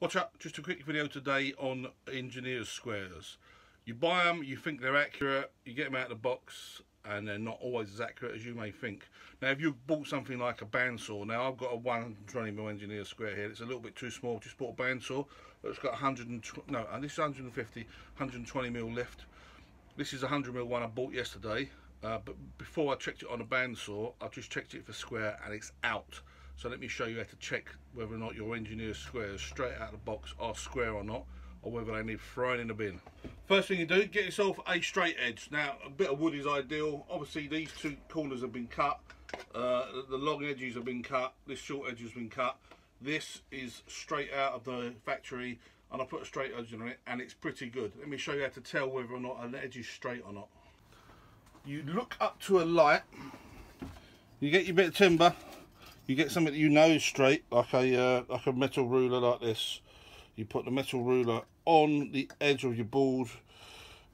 Watch up, just a quick video today on engineer's squares. You buy them, you think they're accurate, you get them out of the box and they're not always as accurate as you may think. Now if you've bought something like a bandsaw, now I've got a 120mm engineer's square here, it's a little bit too small, just bought a bandsaw, it's got 120, no, this is 150, 120mm left. This is a 100mm one I bought yesterday, but before I checked it on a bandsaw, I just checked it for square and it's out. So let me show you how to check whether or not your engineer's squares straight out of the box are square or not, or whether they need throwing in the bin. First thing you do, get yourself a straight edge. Now a bit of wood is ideal. Obviously these two corners have been cut, the long edges have been cut, this short edge has been cut. This is straight out of the factory and I put a straight edge on it and it's pretty good. Let me show you how to tell whether or not an edge is straight or not. You look up to a light, you get your bit of timber, you get something that you know is straight, like a metal ruler like this. You put the metal ruler on the edge of your board,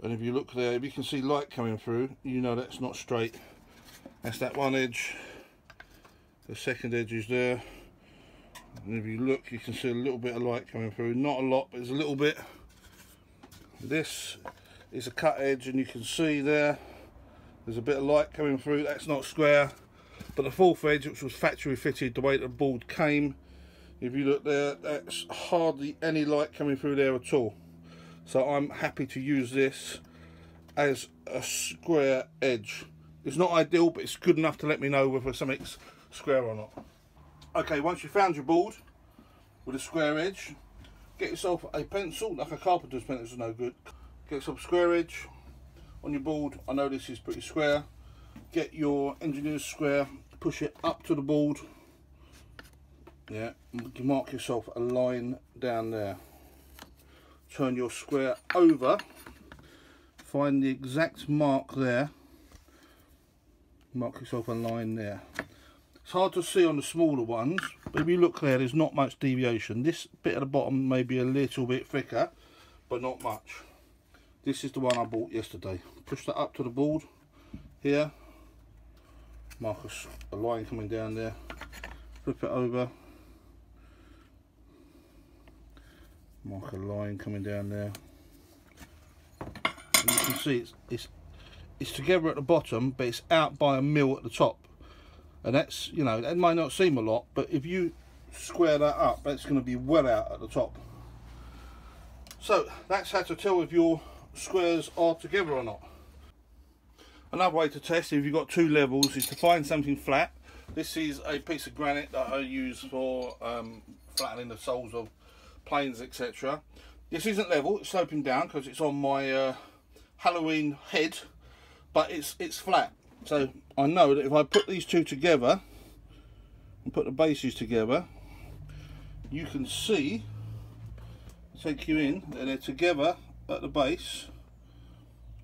and if you look there, if you can see light coming through, you know that's not straight. That's that one edge, the second edge is there, and if you look you can see a little bit of light coming through, not a lot but there's a little bit. This is a cut edge and you can see there's a bit of light coming through, that's not square. But the fourth edge, which was factory fitted the way the board came, if you look there, that's hardly any light coming through there at all. So I'm happy to use this as a square edge. It's not ideal, but it's good enough to let me know whether something's square or not. Okay, once you found your board with a square edge, get yourself a pencil, like a carpenter's pencil is no good. Get yourself a square edge on your board. I know this is pretty square. Get your engineer's square, push it up to the board. Yeah, you mark yourself a line down there. Turn your square over, find the exact mark there, mark yourself a line there. It's hard to see on the smaller ones, but if you look there, there's not much deviation. This bit at the bottom may be a little bit thicker, but not much. This is the one I bought yesterday. Push that up to the board here, mark a line coming down there, flip it over, mark a line coming down there, and you can see it's together at the bottom but it's out by a mil at the top, and that's, you know, that might not seem a lot, but if you square that up that's going to be well out at the top. So that's how to tell if your squares are together or not. Another way to test if you've got two levels is to find something flat. This is a piece of granite that I use for flattening the soles of planes, etc. This isn't level, it's sloping down because it's on my Halloween head, but it's flat. So I know that if I put these two together and put the bases together, you can see, take you in, that they're together at the base,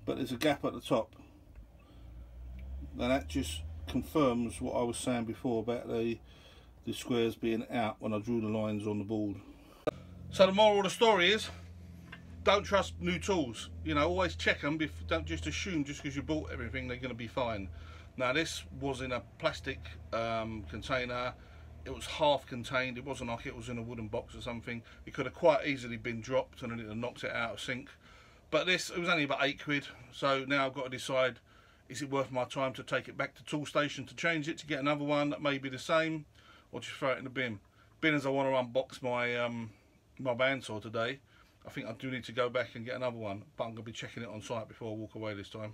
but there's a gap at the top. And that just confirms what I was saying before about the squares being out when I drew the lines on the board. So the moral of the story is, don't trust new tools. You know, always check them. Don't just assume just because you bought everything they're going to be fine. Now this was in a plastic container. It was half contained. It wasn't like it was in a wooden box or something. It could have quite easily been dropped and it knocked it out of sync. But this, it was only about £8. So now I've got to decide, is it worth my time to take it back to tool station to change it, to get another one that may be the same, or just throw it in the bin? Being as I want to unbox my my bandsaw today, I think I do need to go back and get another one, but I'm going to be checking it on site before I walk away this time.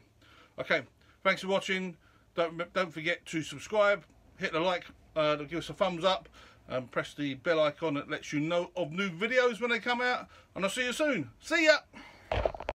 Okay, thanks for watching. Don't forget to subscribe, hit the like, give us a thumbs up, and press the bell icon that lets you know of new videos when they come out, and I'll see you soon. See ya!